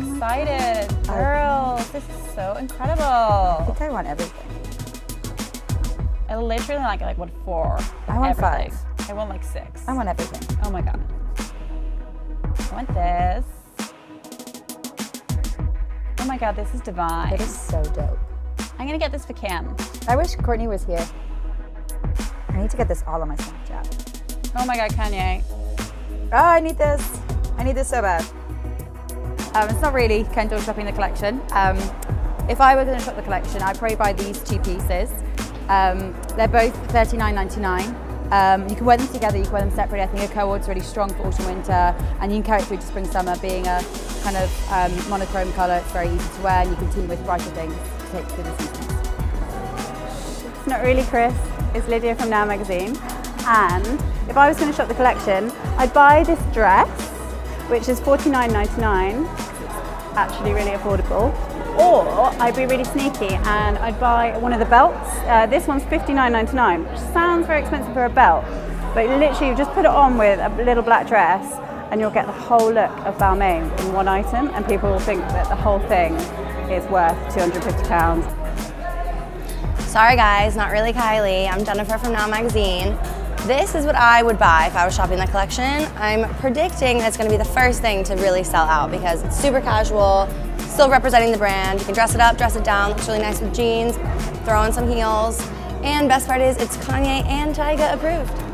excited. Girls, this is so incredible. I think I want everything. I literally like want four. I want everything. Five. I want like six. I want everything. Oh my God. I want this. Oh my God, this is divine. It is so dope. I'm gonna get this for Cam. I wish Courtney was here. I need to get this all on my Snapchat. Oh my God, Kanye. Oh, I need this. I need this so bad. It's not really Kendall shopping the collection. If I were going to shop the collection, I'd probably buy these two pieces. They're both $39.99. You can wear them together, you can wear them separately. I think a cord's really strong for autumn, winter, and you can carry it through to spring, summer. Being a kind of monochrome colour, it's very easy to wear, and you can team with brighter things to take through the season. It's not really Kris, it's Lydia from Now Magazine. And if I was going to shop the collection, I'd buy this dress, which is $49.99, it's actually really affordable. Or I'd be really sneaky and I'd buy one of the belts. This one's $59.99, which sounds very expensive for a belt, but literally you just put it on with a little black dress and you'll get the whole look of Balmain in one item, and people will think that the whole thing is worth £250. Sorry guys, not really Kylie. I'm Jennifer from Now Magazine. This is what I would buy if I was shopping the collection. I'm predicting that's going to be the first thing to really sell out because it's super casual, still representing the brand. You can dress it up, dress it down, looks really nice with jeans, throw in some heels, and best part is it's Kanye and Tiga approved.